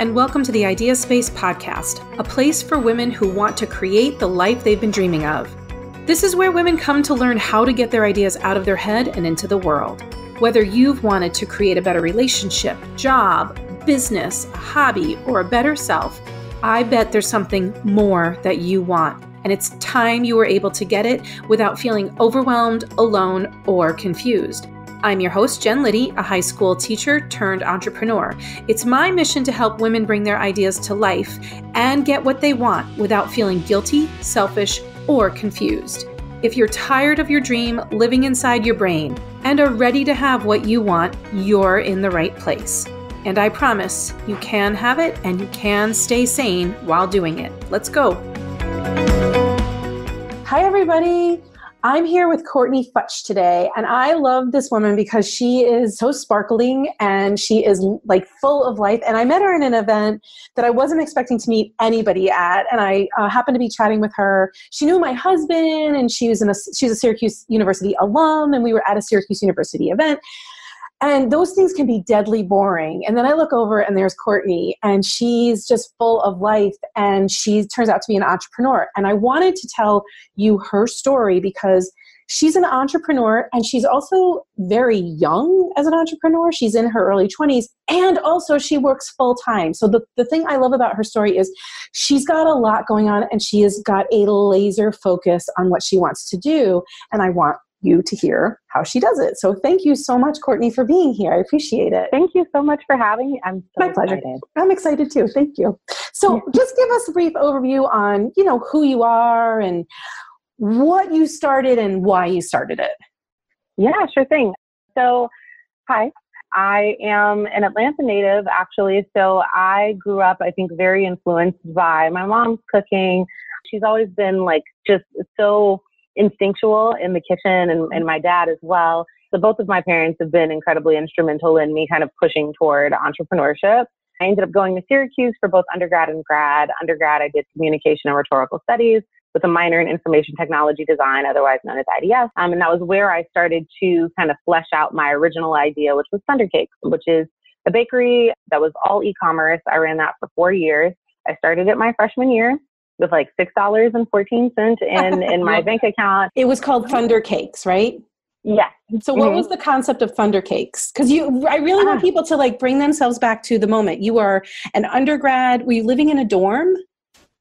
and welcome to the Idea Space Podcast, a place for women who want to create the life they've been dreaming of. This is where women come to learn how to get their ideas out of their head and into the world. Whether you've wanted to create a better relationship, job, business, hobby, or a better self, I bet there's something more that you want, and it's time you were able to get it without feeling overwhelmed, alone, or confused. I'm your host, Jen Liddy, a high school teacher turned entrepreneur. It's my mission to help women bring their ideas to life and get what they want without feeling guilty, selfish, or confused. If you're tired of your dream living inside your brain and are ready to have what you want, you're in the right place. And I promise you can have it and you can stay sane while doing it. Let's go. Hi, everybody. I'm here with Courtney Futch today, and I love this woman because she is so sparkling and she is like full of life. And I met her in an event that I wasn't expecting to meet anybody at, and I happened to be chatting with her. She knew my husband, and she's a Syracuse University alum, and we were at a Syracuse University event. And those things can be deadly boring. And then I look over and there's Courtney, and she's just full of life, and she turns out to be an entrepreneur. And I wanted to tell you her story because she's an entrepreneur, and she's also very young as an entrepreneur. She's in her early 20s, and also she works full time. So the thing I love about her story is she's got a lot going on, and she has got a laser focus on what she wants to do. And I want you to hear how she does it. So thank you so much, Courtney, for being here. I appreciate it. Thank you so much for having me. I'm so excited. Pleasure. I'm excited too. Thank you. So just give us a brief overview on, you know, who you are and what you started and why you started it. Yeah, sure thing. So, hi. I am an Atlanta native, actually. So I grew up, I think, very influenced by my mom's cooking. She's always been like just so instinctual in the kitchen, and my dad as well. So both of my parents have been incredibly instrumental in me kind of pushing toward entrepreneurship. I ended up going to Syracuse for both undergrad and grad. Undergrad, I did communication and rhetorical studies with a minor in information technology design, otherwise known as IDS. And that was where I started to kind of flesh out my original idea, which was Thunder Cakes, which is a bakery that was all e-commerce. I ran that for 4 years. I started it my freshman year with like $6.14 in my bank account. It was called Thunder Cakes, right? Yeah. So what was the concept of Thunder Cakes? Because I really want people to like bring themselves back to the moment. You are an undergrad. Were you living in a dorm?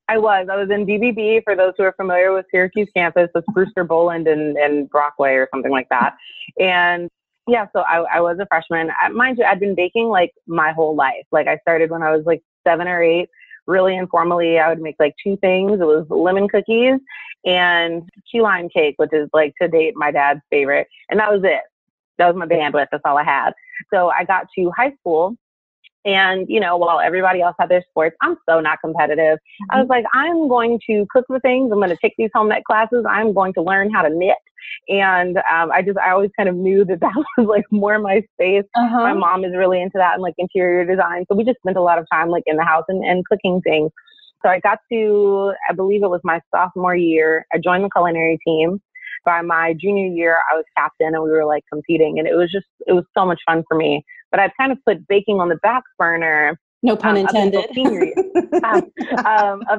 I was in BBB, for those who are familiar with Syracuse campus. It's Brewster Boland and Brockway or something like that. And yeah, so I was a freshman. Mind you, I'd been baking like my whole life. Like I started when I was like 7 or 8. Really informally, I would make like 2 things. It was lemon cookies and key lime cake, which is like to date my dad's favorite. And that was it. That was my bandwidth. That's all I had. So I got to high school and, you know, while everybody else had their sports, I'm so not competitive. Mm-hmm. I was like, I'm going to cook the things. I'm going to take these home ec classes. I'm going to learn how to knit. And I always kind of knew that was like more my space. Uh-huh. My mom is really into that and like interior design. So we just spent a lot of time like in the house and cooking things. So I got to, I believe it was my sophomore year, I joined the culinary team. By my junior year, I was captain and we were like competing. And it was so much fun for me. But I've kind of put baking on the back burner. No pun intended. Up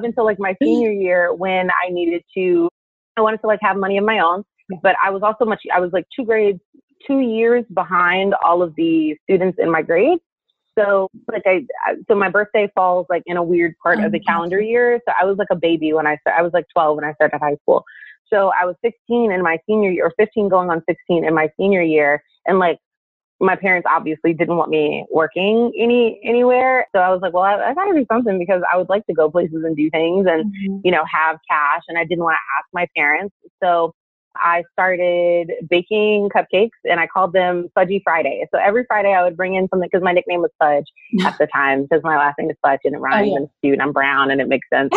until like my senior year when I wanted to like have money of my own. But I was like 2 years behind all of the students in my grade. So like so my birthday falls like in a weird part of the calendar year. So I was like a baby when I was like 12 when I started high school. So I was 16 in my senior year, or 15 going on 16 in my senior year. And like my parents obviously didn't want me working anywhere. So I was like, well, I got to do something because I would like to go places and do things and, you know, have cash. And I didn't want to ask my parents. So I started baking cupcakes and I called them Fudgy Friday. So every Friday I would bring in something because my nickname was Fudge at the time because my last name is Fudge and it rhymes and it's cute and I'm brown and it makes sense.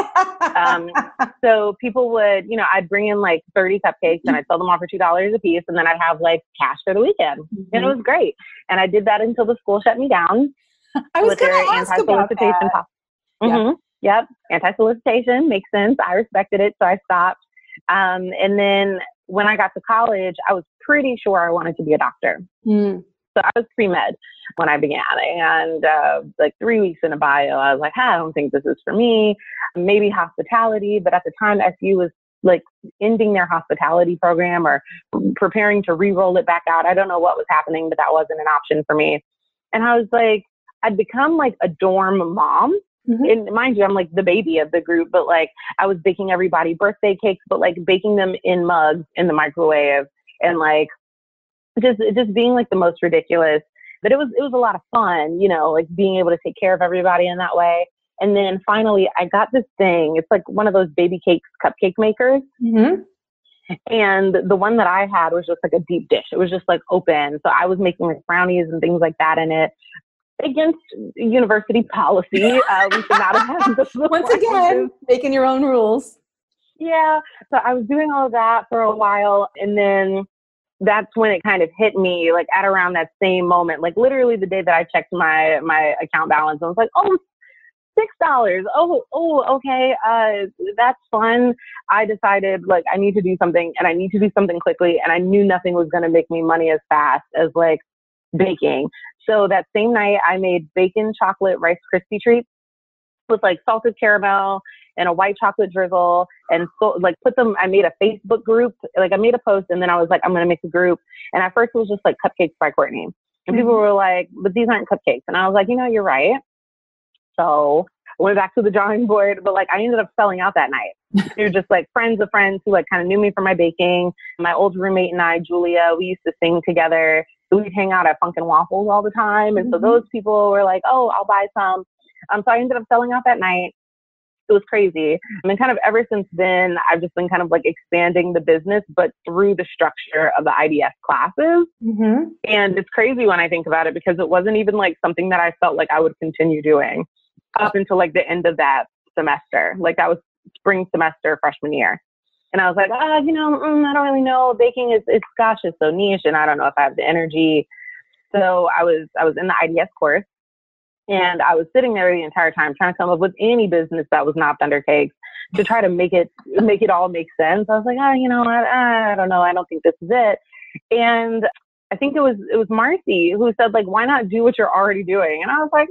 So people would, you know, I'd bring in like 30 cupcakes and I'd sell them all for $2 a piece and then I'd have like cash for the weekend. And it was great. And I did that until the school shut me down. I was going to ask about that. Yep. Anti-solicitation makes sense. I respected it. So I stopped. And then when I got to college, I was pretty sure I wanted to be a doctor. So I was pre-med when I began, and like 3 weeks in a bio, I was like, I don't think this is for me. Maybe hospitality, but at the time, SU was like ending their hospitality program or preparing to re-roll it back out. I don't know what was happening, but that wasn't an option for me. And I was like, I'd become like a dorm mom. Mm-hmm. And mind you, I'm like the baby of the group, but like I was baking everybody birthday cakes, but like baking them in mugs in the microwave and like just being like the most ridiculous. But it was a lot of fun, you know, like being able to take care of everybody in that way. And then finally I got this thing. It's like one of those baby cakes, cupcake makers. Mm-hmm. And the one that I had was just like a deep dish. It was just like open. So I was making like brownies and things like that in it. Against university policy. We should not have had this. Once again, making your own rules. Yeah. So I was doing all of that for a while. And then that's when it kind of hit me, like at around that same moment, like literally the day that I checked my account balance, I was like, oh, $6. Oh, okay. That's fun. I decided like I need to do something and I need to do something quickly. And I knew nothing was going to make me money as fast as like baking. So that same night I made bacon chocolate Rice Krispie treats with like salted caramel and a white chocolate drizzle and so, like put them, I made a Facebook group, like I made a post and then I was like, I'm going to make a group. And at first it was just like Cupcakes by Courtney. And people were like, but these aren't cupcakes. And I was like, you know, you're right. So I went back to the drawing board, but like I ended up selling out that night. They were just like friends of friends who like kind of knew me from my baking. My old roommate and I, Julia, we used to sing together. We'd hang out at Funkin' Waffles all the time. And so those people were like, oh, I'll buy some. So I ended up selling out that night. It was crazy. I mean, kind of ever since then, I've just been kind of like expanding the business, but through the structure of the IDS classes. Mm-hmm. And it's crazy when I think about it, because it wasn't even like something that I felt like I would continue doing up until like the end of that semester. Like that was spring semester, freshman year. And I was like, you know, I don't really know. Baking is gosh, it's so niche. And I don't know if I have the energy. So I was in the IDS course and I was sitting there the entire time trying to come up with any business that was not Thunder Cakes to try to make it all make sense. I was like, you know, I don't know. I don't think this is it. And I think it was Marcy who said like, why not do what you're already doing? And I was like,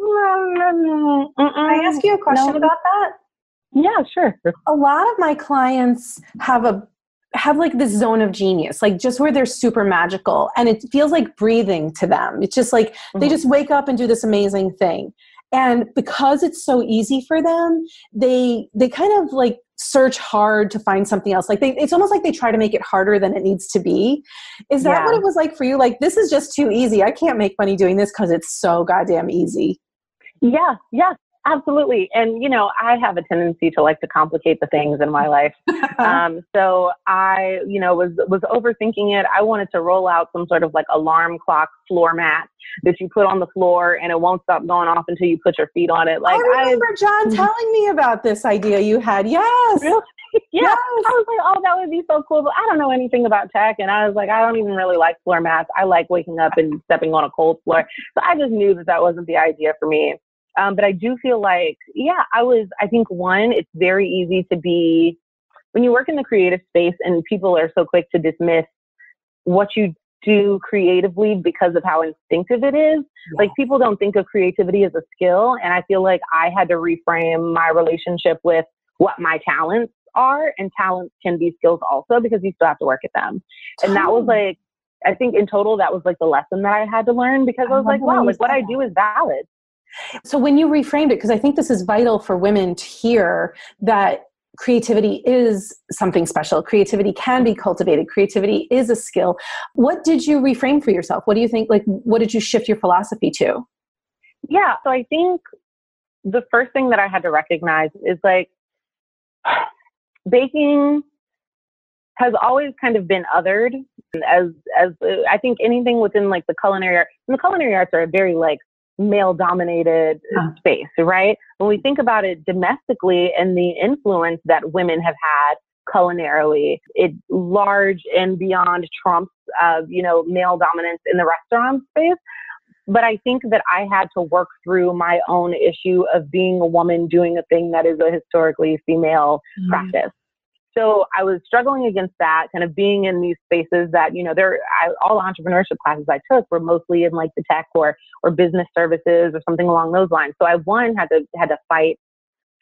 Can I ask you a question about that? Yeah, sure. A lot of my clients have like this zone of genius, like just where they're super magical and it feels like breathing to them. It's just like, they just wake up and do this amazing thing. And because it's so easy for them, they kind of like search hard to find something else. Like it's almost like they try to make it harder than it needs to be. Is that what it was like for you? Like, this is just too easy. I can't make money doing this because it's so goddamn easy. Yeah. Absolutely. And, you know, I have a tendency to like to complicate the things in my life. So I, you know, was overthinking it. I wanted to roll out some sort of like alarm clock floor mat that you put on the floor and it won't stop going off until you put your feet on it. Like I remember John telling me about this idea you had. Yes. Really? Yeah. Yes. I was like, oh, that would be so cool. But I don't know anything about tech. And I was like, I don't even really like floor mats. I like waking up and stepping on a cold floor. So I just knew that wasn't the idea for me. But I do feel like, I think one, it's very easy to be, when you work in the creative space and people are so quick to dismiss what you do creatively because of how instinctive it is, like people don't think of creativity as a skill. And I feel like I had to reframe my relationship with what my talents are, and talents can be skills also because you still have to work at them. And that was like, I think in total, that was like the lesson that I had to learn because I was like, wow, like what I do is valid. So when you reframed it, because I think this is vital for women to hear that creativity is something special. Creativity can be cultivated. Creativity is a skill. What did you reframe for yourself? What do you think, like, what did you shift your philosophy to? Yeah. So I think the first thing that I had to recognize is like baking has always kind of been othered as I think anything within like the culinary arts, and the culinary arts are a very like male-dominated space, right? When we think about it domestically and the influence that women have had culinarily, it's large and beyond trumps of, you know, male dominance in the restaurant space. But I think that I had to work through my own issue of being a woman doing a thing that is a historically female practice. So I was struggling against that, kind of being in these spaces that, you know, all the entrepreneurship classes I took were mostly in like the tech or business services or something along those lines. So I had to fight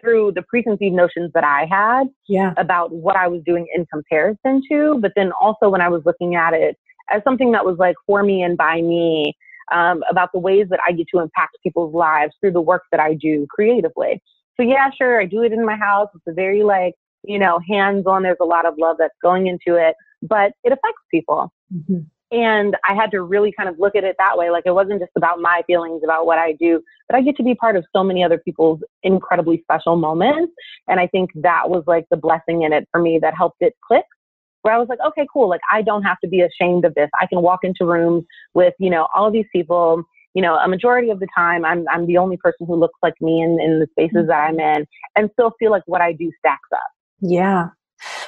through the preconceived notions that I had about what I was doing in comparison to, but then also when I was looking at it as something that was like for me and by me, about the ways that I get to impact people's lives through the work that I do creatively. So yeah, sure, I do it in my house. It's a very like, you know, hands-on, there's a lot of love that's going into it, but it affects people. Mm-hmm. And I had to really kind of look at it that way. Like, it wasn't just about my feelings about what I do, but I get to be part of so many other people's incredibly special moments. And I think that was like the blessing in it for me that helped it click, where I was like, okay, cool. Like, I don't have to be ashamed of this. I can walk into rooms with, you know, all of these people. You know, a majority of the time, I'm the only person who looks like me in the spaces that I'm in, and still feel like what I do stacks up. Yeah.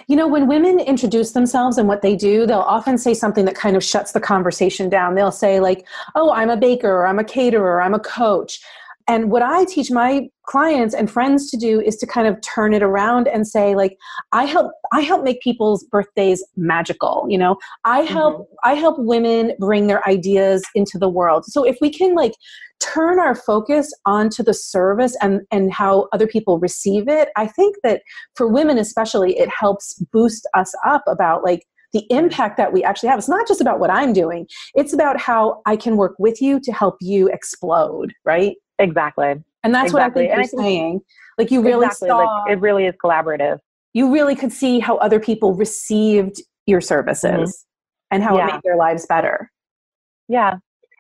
You know, when women introduce themselves and what they do, they'll often say something that kind of shuts the conversation down. They'll say like, oh, I'm a baker, or I'm a caterer, or I'm a coach. And what I teach my clients and friends to do is to kind of turn it around and say like, I help make people's birthdays magical. You know, I help women bring their ideas into the world. So if we can like turn our focus onto the service and how other people receive it, I think that for women especially, it helps boost us up about like the impact that we actually have. It's not just about what I'm doing. It's about how I can work with you to help you explode, right? Exactly. And that's exactly what I think you're saying. Like, you really saw, like, it really is collaborative. You really could see how other people received your services and how it made their lives better. Yeah.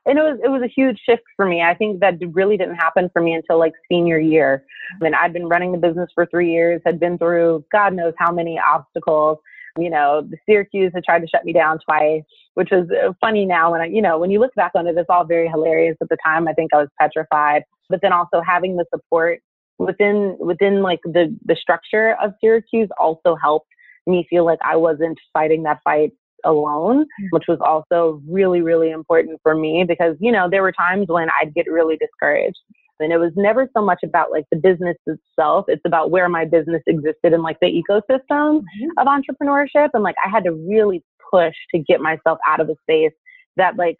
And it was a huge shift for me. I think that really didn't happen for me until like senior year. I mean, I'd been running the business for 3 years, had been through God knows how many obstacles. You know, the Syracuse had tried to shut me down twice, which was funny now when when you look back on it, it's all very hilarious. At the time, I think I was petrified, but then also having the support within like the structure of Syracuse also helped me feel like I wasn't fighting that fight alone, which was also really, really important for me because, you know, there were times when I'd get really discouraged. And it was never so much about like the business itself. It's about where my business existed in like the ecosystem of entrepreneurship. And like, I had to really push to get myself out of a space that like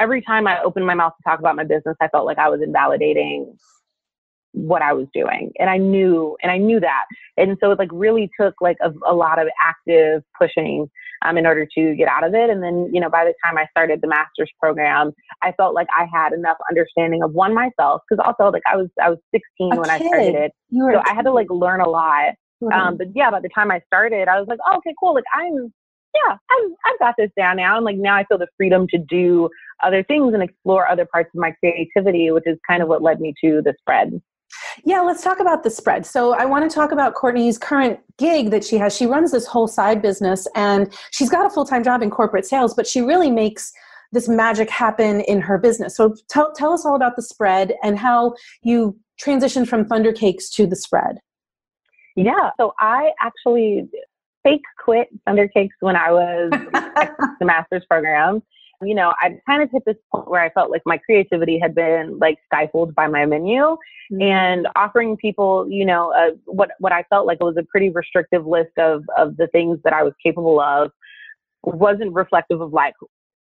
every time I opened my mouth to talk about my business, I felt like I was invalidating what I was doing. And I knew that. And so it like really took like a lot of active pushing in order to get out of it. And then, you know, by the time I started the master's program, I felt like I had enough understanding of one myself. Cause also like I was 16 when I started it. So I had to like learn a lot. Mm-hmm. But yeah, by the time I started, I was like, oh, okay, cool. Like I've got this down now. And like, now I feel the freedom to do other things and explore other parts of my creativity, which is kind of what led me to The Spread. Yeah, let's talk about The Spread. So I want to talk about Courtney's current gig that she has. She runs this whole side business and she's got a full-time job in corporate sales, but she really makes this magic happen in her business. So tell us all about The Spread and how you transitioned from Thunder Cakes to The Spread. Yeah, so I actually fake quit Thunder Cakes when I was at the master's program. You know, I kind of hit this point where I felt like my creativity had been like stifled by my menu and offering people, you know, what I felt like was a pretty restrictive list of the things that I was capable of wasn't reflective of like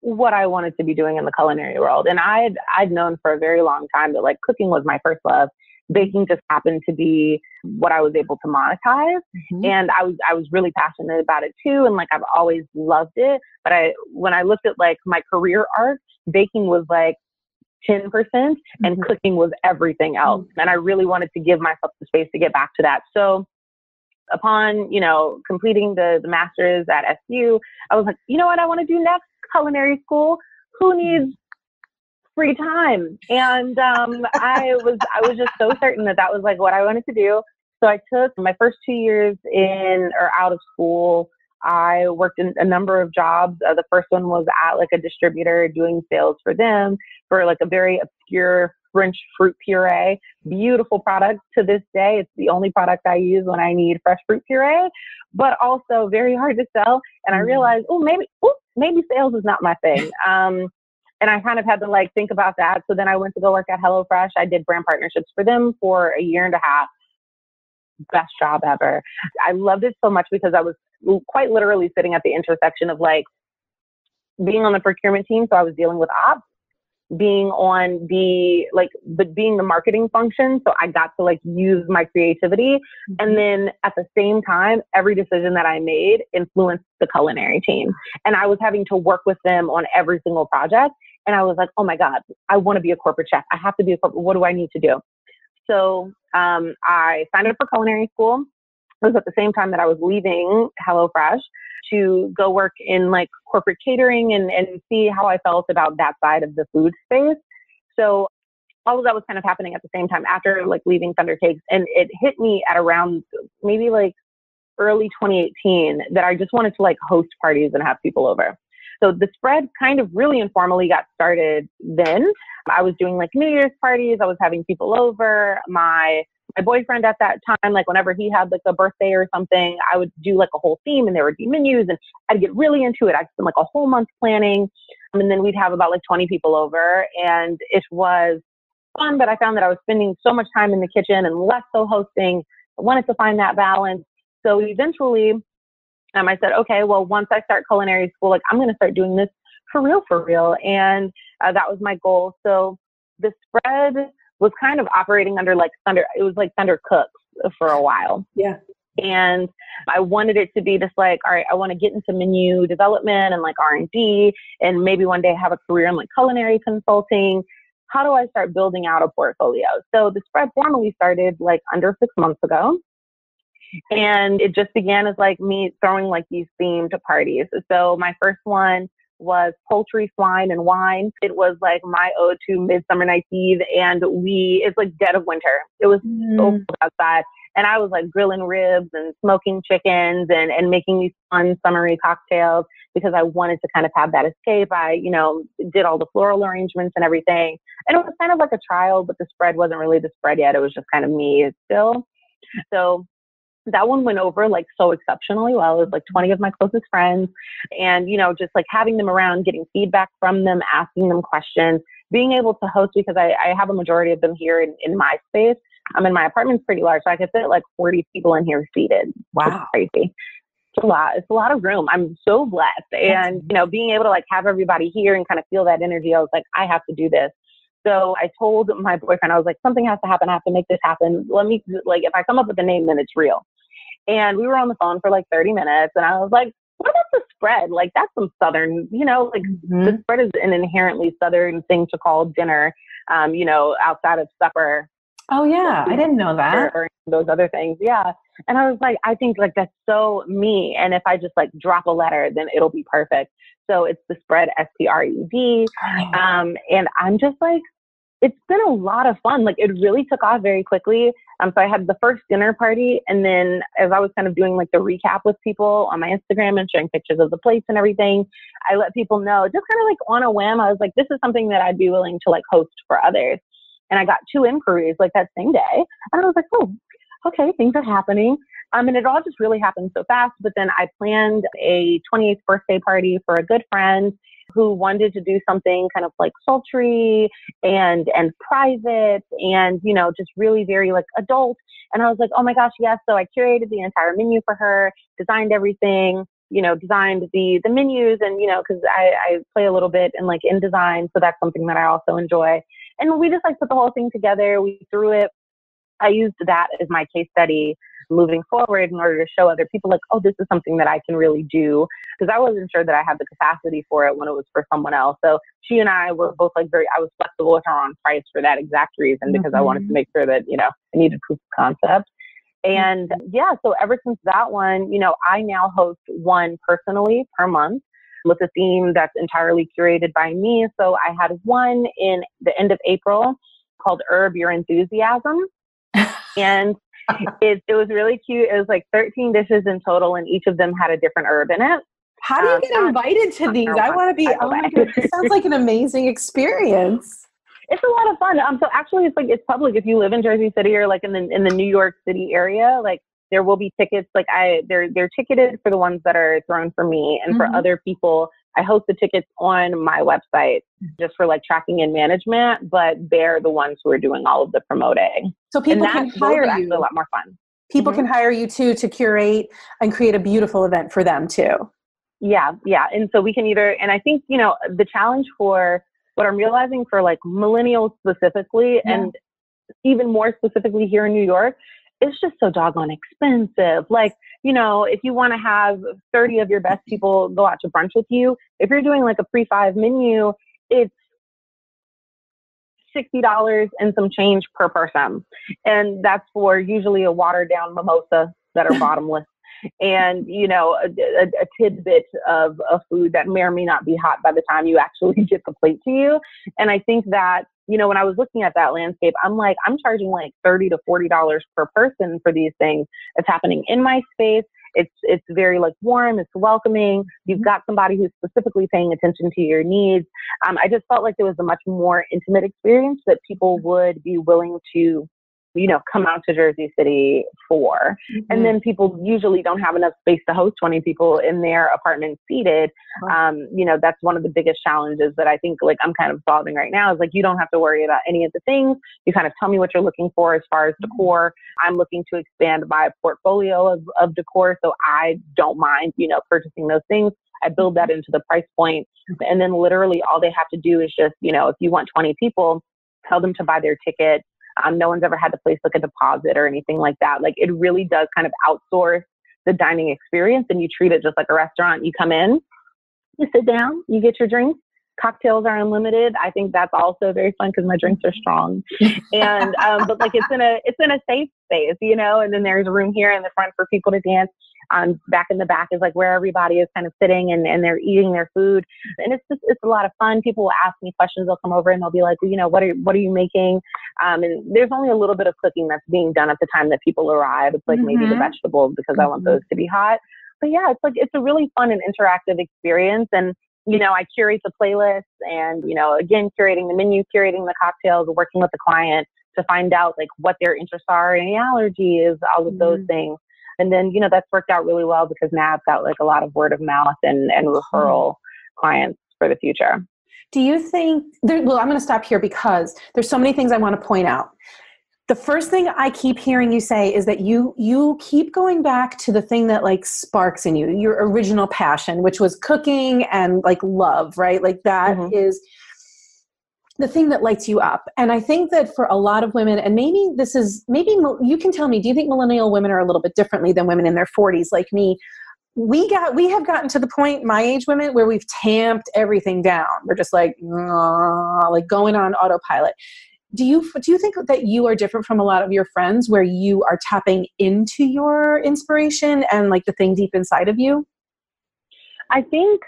what I wanted to be doing in the culinary world. And I'd known for a very long time that like cooking was my first love. Baking just happened to be what I was able to monetize. Mm-hmm. And I was really passionate about it too. And like, I've always loved it. But when I looked at like my career arc, baking was like 10% and cooking was everything else. Mm-hmm. And I really wanted to give myself the space to get back to that. So upon, you know, completing the master's at SU, I was like, you know what I want to do next? Culinary school. Who needs free time? And I was just so certain that was like what I wanted to do. So I took my first 2 years in or out of school. I worked in a number of jobs. The first one was at like a distributor doing sales for them for like a very obscure French fruit puree. Beautiful product to this day. It's the only product I use when I need fresh fruit puree, but also very hard to sell. And I realized, maybe sales is not my thing. And I kind of had to like think about that. So then I went to go work at HelloFresh. I did brand partnerships for them for a year and a half. best job ever. I loved it so much because I was quite literally sitting at the intersection of like being on the procurement team. So I was dealing with ops, being on the, like, but being the marketing function. So I got to like use my creativity. Mm-hmm. And then at the same time, every decision that I made influenced the culinary team. And I was having to work with them on every single project. And I was like, oh my God, I want to be a corporate chef. I have to be a corporate. What do I need to do? So I signed up for culinary school. It was at the same time that I was leaving HelloFresh to go work in like corporate catering and see how I felt about that side of the food space. So all of that was kind of happening at the same time after like leaving Thunder Cakes. And it hit me at around maybe like early 2018 that I just wanted to like host parties and have people over. So the Spread kind of really informally got started then. I was doing like New Year's parties. I was having people over. My boyfriend at that time, like whenever he had like a birthday or something, I would do like a whole theme and there would be menus and I'd get really into it. I'd spend like a whole month planning. And then we'd have about like 20 people over, and it was fun, but I found that I was spending so much time in the kitchen and less so hosting. I wanted to find that balance. So eventually I said, okay, well, once I start culinary school, like I'm going to start doing this for real. And that was my goal. So the Spread was kind of operating under like Thunder. It was like Thunder Cooks for a while. Yeah. And I wanted it to be this like, all right, I want to get into menu development and like R&D and maybe one day have a career in like culinary consulting. How do I start building out a portfolio? So the Spread formally started like under 6 months ago. And it just began as like me throwing like these themed parties. So my first one was poultry, swine, and wine. It was like my ode to Midsummer Night's Eve, and it's like dead of winter. It was so cold outside, and I was like grilling ribs and smoking chickens and making these fun summery cocktails because I wanted to kind of have that escape. I, you know, did all the floral arrangements and everything, and it was kind of like a trial, but the Spread wasn't really the Spread yet. It was just kind of me still. So that one went over like so exceptionally well. It was like 20 of my closest friends, and, you know, just like having them around, getting feedback from them, asking them questions, being able to host, because I have a majority of them here in my space. I mean, my apartment's pretty large, so I could fit like 40 people in here seated. Wow. It's crazy. It's a lot. It's a lot of room. I'm so blessed. And, you know, being able to like have everybody here and kind of feel that energy, I was like, I have to do this. So I told my boyfriend, I was like, something has to happen. I have to make this happen. Let me, like, if I come up with a name, then it's real. And we were on the phone for like 30 minutes. And I was like, what about the Spread? Like, that's some Southern, you know, like the Spread is an inherently Southern thing to call dinner, you know, outside of supper. Oh, yeah. I didn't know that. Or those other things. Yeah. And I was like, I think like that's so me. And if I just like drop a letter, then it'll be perfect. So it's the Spread, SPRED. And I'm just like, it's been a lot of fun. Like it really took off very quickly. So I had the first dinner party. And then as I was kind of doing like the recap with people on my Instagram and sharing pictures of the plates and everything, I let people know just kind of like on a whim. I was like, this is something that I'd be willing to like host for others. And I got 2 inquiries like that same day. And I was like, oh, okay, things are happening. And it all just really happened so fast. But then I planned a 28th birthday party for a good friend who wanted to do something kind of like sultry and private and, you know, just really very like adult. And I was like, oh my gosh, yes. So I curated the entire menu for her, designed everything, you know, designed the menus and, you know, cause I play a little bit in like InDesign. So that's something that I also enjoy. And we just like put the whole thing together. We threw it. I used that as my case study moving forward in order to show other people like, oh, this is something that I can really do. Because I wasn't sure that I had the capacity for it when it was for someone else. So she and I were both like I was flexible with her on price for that exact reason, because I wanted to make sure that, you know, I needed proof of concept. And yeah, so ever since that one, you know, I now host one personally per month with a theme that's entirely curated by me. So I had one in the end of April called Herb Your Enthusiasm. And it was really cute. It was like 13 dishes in total, and each of them had a different herb in it. How do you get invited to these? I want to be. Oh my God, this sounds like an amazing experience. It's a lot of fun. So actually, it's like it's public. If you live in Jersey City or like in the New York City area, like there will be tickets. Like they're ticketed for the ones that are thrown for me, and for other people, I host the tickets on my website just for like tracking and management, but they're the ones who are doing all of the promoting. So people can hire you. A lot more fun. people can hire you too to curate and create a beautiful event for them too. Yeah. Yeah. And so we can either, and I think, you know, the challenge for what I'm realizing for like millennials specifically, and even more specifically here in New York, it's just so doggone expensive. Like, you know, if you want to have 30 of your best people go out to brunch with you, if you're doing like a pre-5 menu, it's $60 and some change per person. And that's for usually a watered down mimosa that are bottomless and, you know, a tidbit of a food that may or may not be hot by the time you actually get the plate to you. And I think that, you know, when I was looking at that landscape, I'm like, I'm charging like $30 to $40 per person for these things. It's happening in my space. It's very like warm. It's welcoming. You've got somebody who's specifically paying attention to your needs. I just felt like there was a much more intimate experience that people would be willing to, you know, come out to Jersey City for. And then people usually don't have enough space to host 20 people in their apartment seated. You know, that's one of the biggest challenges that I think like I'm kind of solving right now is like, you don't have to worry about any of the things. You kind of tell me what you're looking for as far as decor. I'm looking to expand my portfolio of decor. So I don't mind, you know, purchasing those things. I build that into the price point. And then literally all they have to do is just, you know, if you want 20 people, tell them to buy their ticket. No one's ever had to place like a deposit or anything like that. Like it really does kind of outsource the dining experience, and you treat it just like a restaurant. You come in, you sit down, you get your drinks. Cocktails are unlimited. I think that's also very fun because my drinks are strong, and but like it's in a safe space, you know. And then there's a room here in the front for people to dance. Back in the back is like where everybody is kind of sitting and they're eating their food, and it's a lot of fun. People will ask me questions. They'll come over and they'll be like, well, you know, what are you making? And there's only a little bit of cooking that's being done at the time that people arrive. It's like maybe the vegetables because I want those to be hot. But yeah, it's a really fun and interactive experience. And you know, I curate the playlists and, you know, again, curating the menu, curating the cocktails, working with the client to find out like what their interests are, any allergies, all of those things. And then, you know, that's worked out really well because now I've got like a lot of word of mouth and referral clients for the future. Do you think, I'm going to stop here because there's so many things I want to point out. The first thing I keep hearing you say is that you keep going back to the thing that like sparks in you, your original passion, which was cooking and like love, right? Like that is the thing that lights you up. And I think that for a lot of women, and maybe you can tell me, do you think millennial women are a little bit differently than women in their 40s like me? We have gotten to the point, my age women, where we've tamped everything down. We're just like going on autopilot. Do you think that you are different from a lot of your friends where you are tapping into your inspiration and like the thing deep inside of you? I think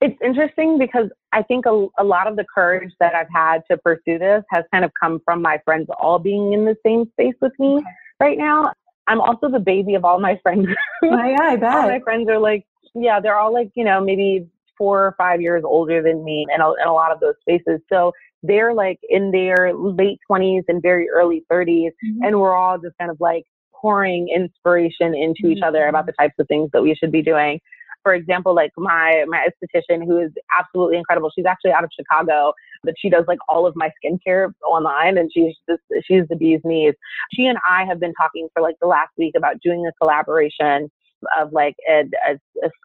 it's interesting because I think a lot of the courage that I've had to pursue this has kind of come from my friends all being in the same space with me right now. I'm also the baby of all my friends. I bet. All my friends are like, yeah, they're all like, you know, maybe 4 or 5 years older than me in a lot of those spaces. So they're like in their late 20s and very early 30s. And we're all just kind of like pouring inspiration into each other about the types of things that we should be doing. For example, like my esthetician, who is absolutely incredible. She's actually out of Chicago, but she does like all of my skincare online, and she's the bee's knees. She and I have been talking for like the last week about doing a collaboration of like a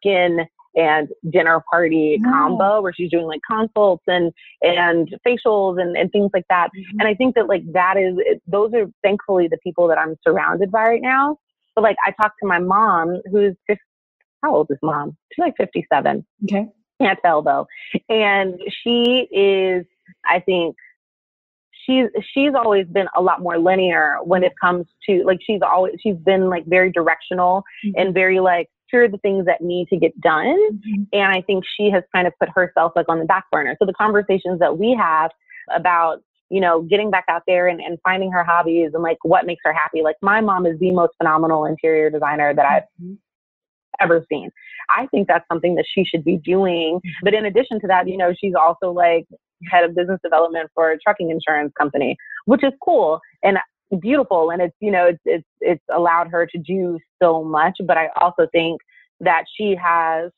skin and dinner party combo where she's doing like consults and facials and things like that. And I think that like those are thankfully the people that I'm surrounded by right now. But like I talked to my mom, who's how old is mom? She's like 57. Okay. Can't tell though. And she is, I think she's always been a lot more linear when it comes to like, she's been like very directional and very like, here are the things that need to get done. And I think she has kind of put herself like on the back burner. So the conversations that we have about, you know, getting back out there and finding her hobbies and like what makes her happy. Like my mom is the most phenomenal interior designer that I've ever seen. I think that's something that she should be doing. But in addition to that, you know, she's also like head of business development for a trucking insurance company, which is cool. And beautiful. And it's, you know, it's allowed her to do so much, but I also think that she has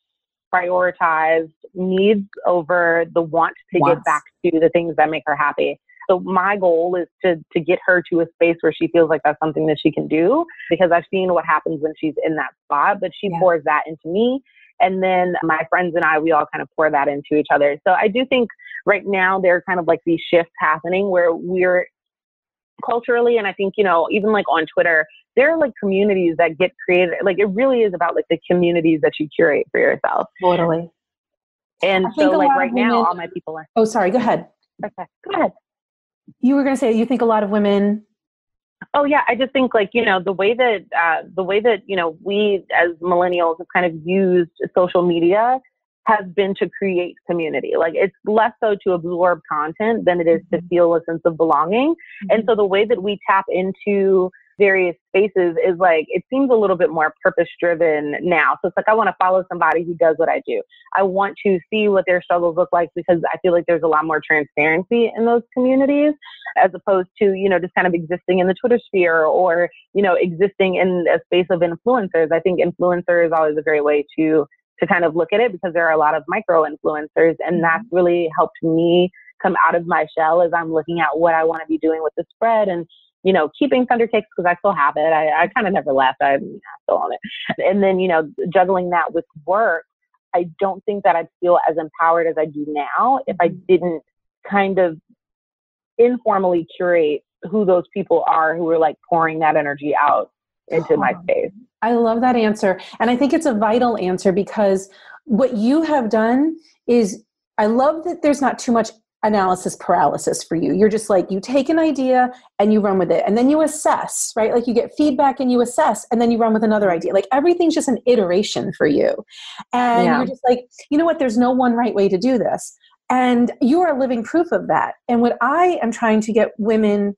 prioritized needs over the want to get back to the things that make her happy. So my goal is to get her to a space where she feels like that's something that she can do, because I've seen what happens when she's in that spot, but she pours that into me. And then my friends and I, we all kind of pour that into each other. So I do think right now there are kind of like these shifts happening where we're culturally, and I think, you know, even like on Twitter, there are like communities that get created. Like it really is about like the communities that you curate for yourself. Totally. And so like right now, all my people are. Oh, sorry. Go ahead. Okay. Go ahead. You were going to say, you think a lot of women. Oh yeah. I just think like, you know, the way that, you know, we as millennials have kind of used social media has been to create community. Like it's less so to absorb content than it is to feel a sense of belonging. Mm-hmm. And so the way that we tap into various spaces is like, it seems a little bit more purpose driven now. So it's like, I want to follow somebody who does what I do. I want to see what their struggles look like, because I feel like there's a lot more transparency in those communities, as opposed to, you know, just kind of existing in the Twitter sphere or, you know, existing in a space of influencers. I think influencer is always a great way to kind of look at it, because there are a lot of micro influencers, and that's really helped me come out of my shell as I'm looking at what I want to be doing with the spread, and you know, keeping Thunder Cakes because I still have it. I kind of never left. I'm still on it. And then, you know, juggling that with work, I don't think that I'd feel as empowered as I do now if I didn't kind of informally curate who those people are who are like pouring that energy out into my space. I love that answer. And I think it's a vital answer, because what you have done is, I love that there's not too much analysis paralysis for you. You're just like, you take an idea and you run with it. And then you assess, right? Like you get feedback and you assess, and then you run with another idea. Like everything's just an iteration for you. And you're just like, you know what? There's no one right way to do this. And you are living proof of that. And what I am trying to get women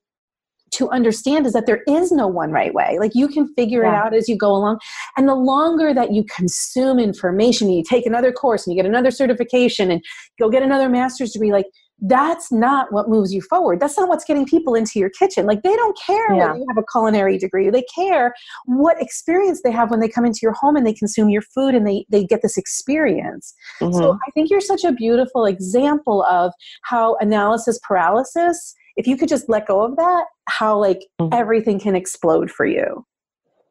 to understand is that there is no one right way. Like you can figure it out as you go along. And the longer that you consume information, and you take another course and you get another certification and go get another master's degree, like that's not what moves you forward. That's not what's getting people into your kitchen. Like they don't care whether you have a culinary degree. They care what experience they have when they come into your home and they consume your food and they get this experience. Mm-hmm. So I think you're such a beautiful example of how analysis paralysis, if you could just let go of that, how like everything can explode for you.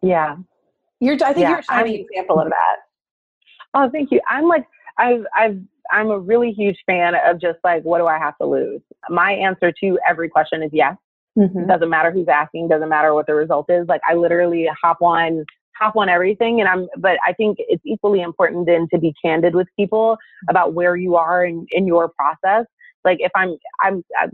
Yeah. I think you're a shining example of that. Oh, thank you. I'm a really huge fan of just like, what do I have to lose? My answer to every question is yes. Mm-hmm. Doesn't matter who's asking, doesn't matter what the result is. Like I literally hop on everything. But I think it's equally important then to be candid with people about where you are in your process. Like if I'm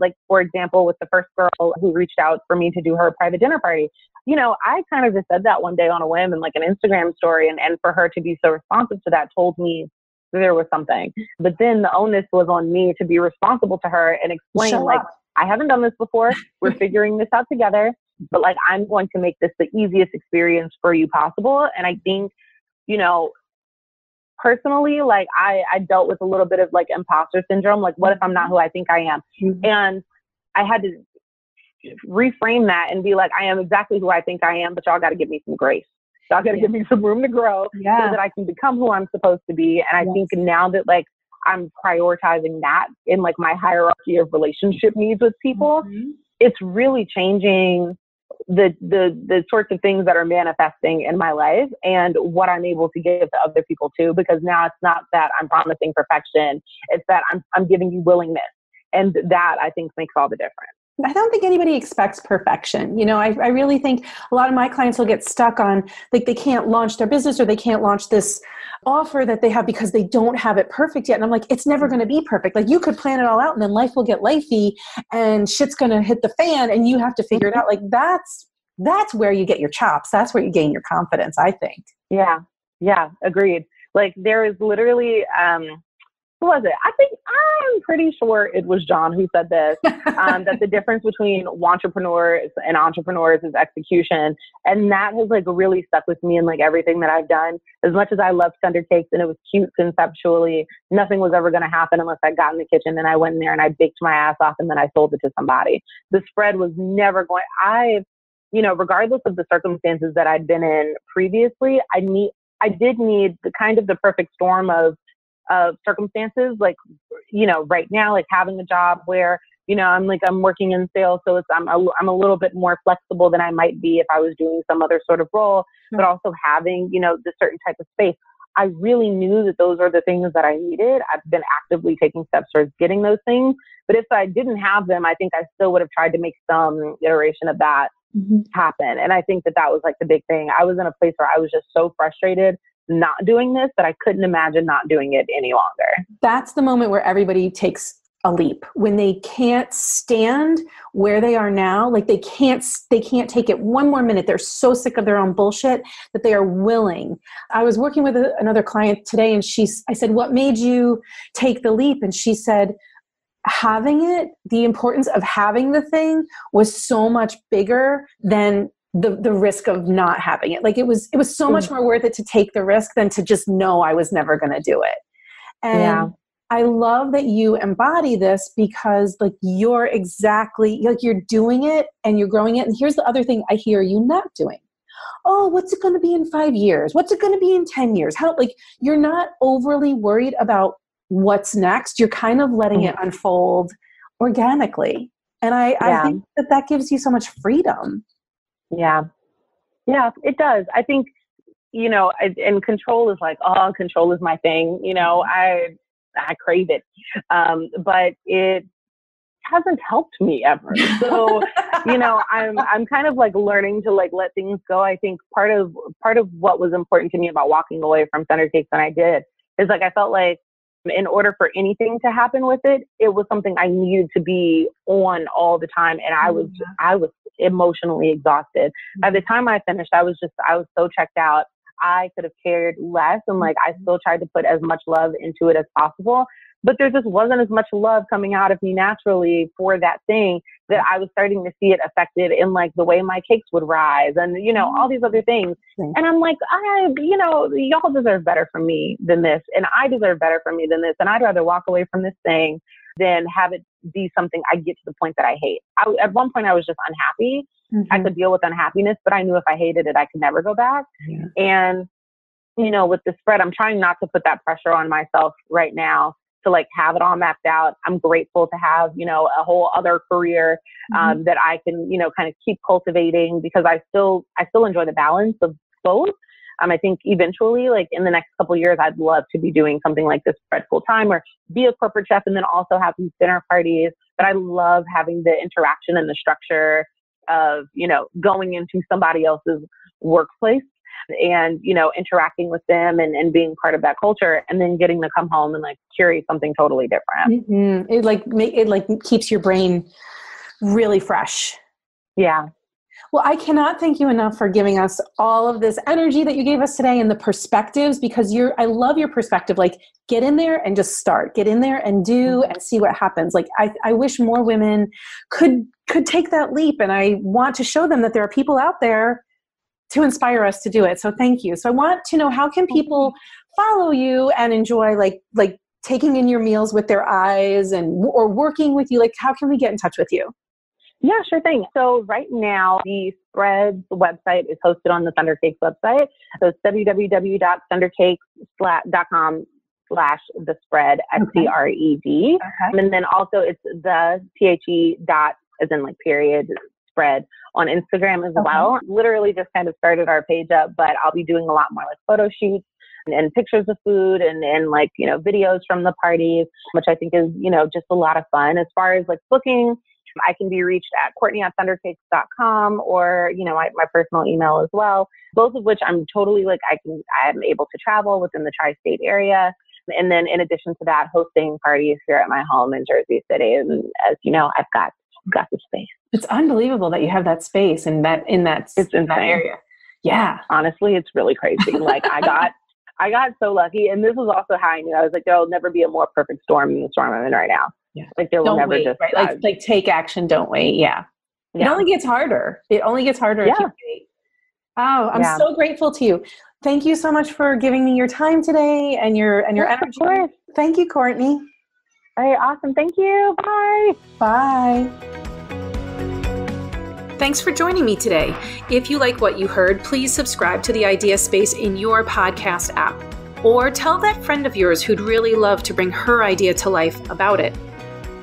like, for example, with the first girl who reached out for me to do her private dinner party, you know, I kind of just said that one day on a whim in like an Instagram story, and for her to be so responsive to that told me there was something. But then the onus was on me to be responsible to her and explain, I haven't done this before. We're figuring this out together, but like, I'm going to make this the easiest experience for you possible. And I think, you know, personally, like I dealt with a little bit of like imposter syndrome. Like, what if I'm not who I think I am? Mm-hmm. And I had to reframe that and be like, I am exactly who I think I am, but y'all got to give me some grace. Y'all got to give me some room to grow so that I can become who I'm supposed to be. And I think now that like I'm prioritizing that in like my hierarchy of relationship needs with people, it's really changing the sorts of things that are manifesting in my life and what I'm able to give to other people too. Because now it's not that I'm promising perfection. It's that I'm giving you willingness. And that I think makes all the difference. I don't think anybody expects perfection. You know, I really think a lot of my clients will get stuck on like they can't launch their business or they can't launch this offer that they have because they don't have it perfect yet. And I'm like, it's never going to be perfect. Like you could plan it all out and then life will get lifey and shit's going to hit the fan and you have to figure it out. Like that's where you get your chops. That's where you gain your confidence, I think. Yeah. Yeah. Agreed. Like there is literally, who was it? I'm pretty sure it was John who said this, that the difference between WANTrepreneurs and entrepreneurs is execution. And that has like really stuck with me in like everything that I've done. As much as I loved Thunder Cakes and it was cute conceptually, nothing was ever going to happen unless I got in the kitchen and I went in there and I baked my ass off and then I sold it to somebody. The spread was never going. You know, regardless of the circumstances that I'd been in previously, I did need the kind of the perfect storm of circumstances, like, you know, right now, like having a job where you know, I'm working in sales, so it's, I'm a little bit more flexible than I might be if I was doing some other sort of role, mm-hmm. but also having, you know, the certain type of space. I really knew that those are the things that I needed. I've been actively taking steps towards getting those things. But if I didn't have them, I think I still would have tried to make some iteration of that mm-hmm. happen. And I think that that was like the big thing. I was in a place where I was just so frustrated not doing this that I couldn't imagine not doing it any longer. That's the moment where everybody takes a leap, when they can't stand where they are now. Like they can't take it one more minute. They're so sick of their own bullshit that they are willing. I was working with another client today, and I said, what made you take the leap? And she said, the importance of having the thing was so much bigger than the risk of not having it. Like it was so much more worth it to take the risk than to just know I was never going to do it. And yeah. I love that you embody this, because like you're exactly like you're doing it and you're growing it. And here's the other thing I hear you not doing. Oh, what's it going to be in 5 years? What's it going to be in 10 years? How, like, you're not overly worried about what's next. You're kind of letting it unfold organically. And I think that gives you so much freedom. Yeah. Yeah, it does. I think, you know, and control is like, oh, control is my thing. You know, I crave it. But it hasn't helped me ever. So, you know, I'm kind of like learning to like let things go. I think part of what was important to me about walking away from Thunder Cakes when I did is like, I felt like in order for anything to happen with it, it was something I needed to be on all the time. And I was emotionally exhausted. By the time I finished, I was so checked out. I could have cared less, and like I still tried to put as much love into it as possible, but there just wasn't as much love coming out of me naturally for that thing, that I was starting to see it affected in like the way my cakes would rise and, you know, all these other things. And I'm like, you know, y'all deserve better from me than this, and I deserve better from me than this, and I'd rather walk away from this thing than have it be something I get to the point that I hate. At one point, I was just unhappy. Mm-hmm. I could deal with unhappiness, but I knew if I hated it, I could never go back. Yeah. And, you know, with the spread, I'm trying not to put that pressure on myself right now to like have it all mapped out. I'm grateful to have, you know, a whole other career that I can, you know, kind of keep cultivating, because I still enjoy the balance of both. I think eventually, like in the next couple of years, I'd love to be doing something like this spread full time, or be a corporate chef and then also have these dinner parties. But I love having the interaction and the structure of, you know, going into somebody else's workplace and, you know, interacting with them and being part of that culture, and then getting to come home and like curate something totally different. Mm-hmm. It keeps your brain really fresh. Yeah. Well, I cannot thank you enough for giving us all of this energy that you gave us today, and the perspectives, because I love your perspective. Like, get in there and just start. Get in there and do and see what happens. Like, I wish more women could take that leap, and I want to show them that there are people out there to inspire us to do it. So thank you. So I want to know, how can people follow you and enjoy like taking in your meals with their eyes or working with you? Like, how can we get in touch with you? Yeah, sure thing. So right now, the Spread's website is hosted on the Thunder Cakes website. So it's www.thundercakes.com/thespread, SCRED. Okay. And then also it's the _spread on Instagram as well. Literally just kind of started our page up, but I'll be doing a lot more like photo shoots and pictures of food and like, you know, videos from the parties, which I think is, you know, just a lot of fun. As far as like booking, I can be reached at courtney@thundercakes.com, or, you know, my personal email as well, both of which I'm totally like, I'm able to travel within the tri-state area. And then in addition to that, hosting parties here at my home in Jersey City. And as you know, I've got the space. It's unbelievable that you have that space and that in that area. Yeah. Honestly, it's really crazy. Like I got so lucky. And this was also how I knew. I was like, there'll never be a more perfect storm than the storm I'm in right now. Yeah. Like there will don't never wait, just right? like take action, don't wait. Yeah. It only gets harder. It only gets harder if you wait. Oh, I'm so grateful to you. Thank you so much for giving me your time today and your energy. Of course. Thank you, Courtney. All right, awesome. Thank you. Bye. Bye. Thanks for joining me today. If you like what you heard, please subscribe to the Idea Space in your podcast app, or tell that friend of yours who'd really love to bring her idea to life about it.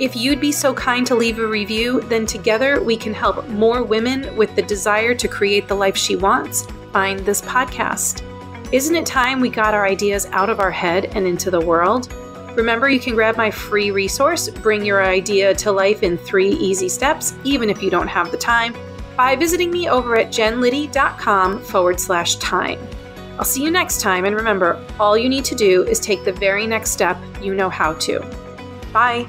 If you'd be so kind to leave a review, then together we can help more women with the desire to create the life she wants find this podcast. Isn't it time we got our ideas out of our head and into the world? Remember, you can grab my free resource, Bring Your Idea to Life in 3 Easy Steps, even if you don't have the time, by visiting me over at jenliddy.com/time. I'll see you next time, and remember, all you need to do is take the very next step you know how to. Bye.